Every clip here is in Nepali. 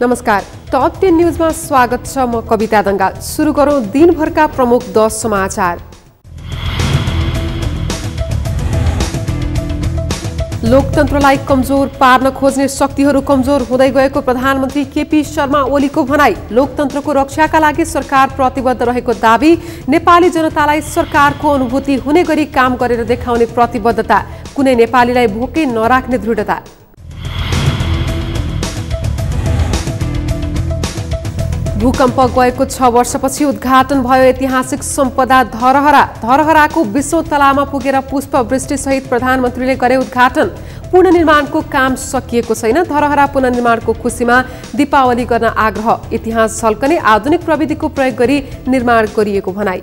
नमस्कार टप 10 न्यूज में स्वागत छ। म कविता दंगाल। सुरु गरौं दिनभर का प्रमुख 10 समाचार। लोकतन्त्रलाई कमजोर पार्न खोज्ने शक्तिहरू कमजोर हुँदै गएको प्रधानमन्त्री केपी शर्मा ओलीको भनाई। लोकतन्त्रको रक्षाका लागि सरकार प्रतिबद्ध रहेको दाबी। नेपाली जनतालाई सरकारको अनुभूति हुने गरी काम गरेर देखाउने प्रतिबद्धता। कुनै नेपालीलाई भोकै नराख्ने दृढता। भूकम्प गएको 6 वर्षपछि उद्घाटन भयो ऐतिहासिक सम्पदा धरहरा। धरहराको 20औं तलामा पुगेर पुष्पवृष्टि सहित प्रधानमन्त्रीले गरे उद्घाटन। पुनर्निर्माणको काम सकिएको छैन। धरहरा पुनर्निर्माणको खुशीमा दीपावली गर्न आग्रह। इतिहास झल्कने आधुनिक प्रविधिको प्रयोग गरी निर्माण गरिएको भनाई।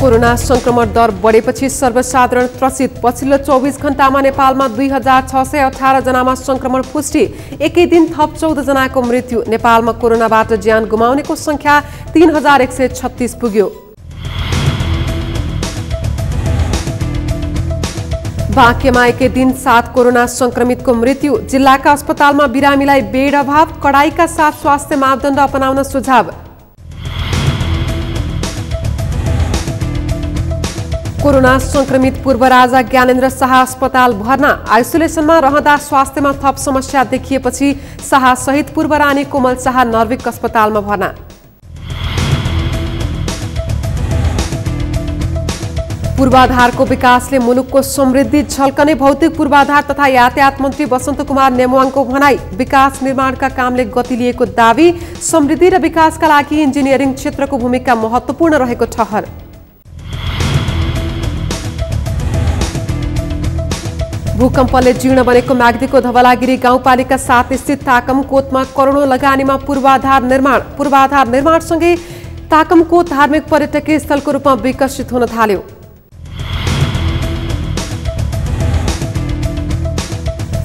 कोरोना संक्रमण दर बढेपछि सर्वसाधारण त्रसित। पछिल्लो 24 घण्टामा नेपालमा 2618 जनामा संक्रमण पुष्टि। एकै दिन थप 14 जनाको मृत्यु। नेपालमा कोरोनाबाट ज्यान गुमाउनेको संख्या 3136 पुग्यो। बाँकेमा एकै दिन 7 कोरोना संक्रमितको मृत्यु। जिल्लाका अस्पतालमा बिरामीलाई बेड अभाव। कडाईका साथ स्वास्थ्य मापदण्ड अपनाउन सुझाव। कोरोना संक्रमित पूर्व राजा ज्ञानेन्द्र शाह अस्पताल भर्ना। आइसोलेसनमा रहँदा स्वास्थ्यमा थप समस्या देखिएपछि शाह सहित पूर्व रानी कोमल शाह नर्विक अस्पतालमा भर्ना। पूर्वाधारको विकासले मुलुकको समृद्धि झल्कने भौतिक पूर्वाधार तथा यातायात मन्त्री बसंत कुमार नेमावानको भनाई। विकास निर्माणका कामले गति लिएको दाबी। समृद्धि र विकासका लागि इन्जिनियरिङ क्षेत्रको भूमिका महत्त्वपूर्ण रहेको ठहर। भूकम्पले जीर्ण बनेको म्याग्दीको धवलागिरी गाउँपालिका 7 स्थित ताकमकोटमा करोडौं लगानीमा पूर्वाधार निर्माण। पूर्वाधार निर्माणसँगै ताकमकोट धार्मिक पर्यटकीय स्थलको रूपमा विकसित हुन थाल्यो।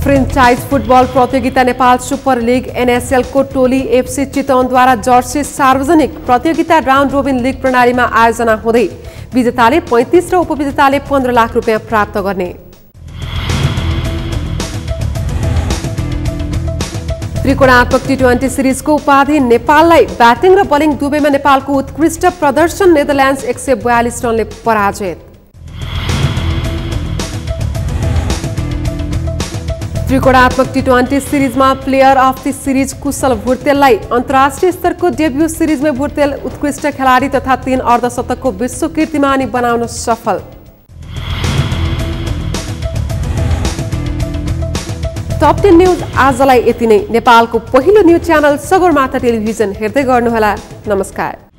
फ्रेन्चाइज फुटबल प्रतियोगिता नेपाल सुपर लिग एनएसएल को टोली FC चितौनद्वारा जर्सी सार्वजनिक। प्रतियोगिता राउन्ड रोबिन लिग प्रणालीमा आयोजना हुँदै विजेताले 35 र उपविजेताले 15 लाख रुपैयाँ प्राप्त गर्ने। त्रिकोणात्मक T20 सिरिजको उपाधि नेपाललाई। ब्याटिङ र बलिङ दुवैमा नेपालको उत्कृष्ट प्रदर्शन। नेदरल्यान्ड्स 142 रनले पराजित। त्रिकोणात्मक T20 सिरिजमा प्लेयर अफ द सिरिज कुशल भुर्तेललाई। अन्तर्राष्ट्रिय स्तरको डेब्यू सिरिजमै भुर्तेल उत्कृष्ट खेलाडी तथा 3 अर्धशतकको विश्व कीर्तिमानी बनाउन सफल। टप 10 न्यूज आजलाई यति नै। नेपालको पहिलो न्यूज च्यानल सगरमाता टेलिभिजन हेर्दै गर्नुहोला। नमस्कार।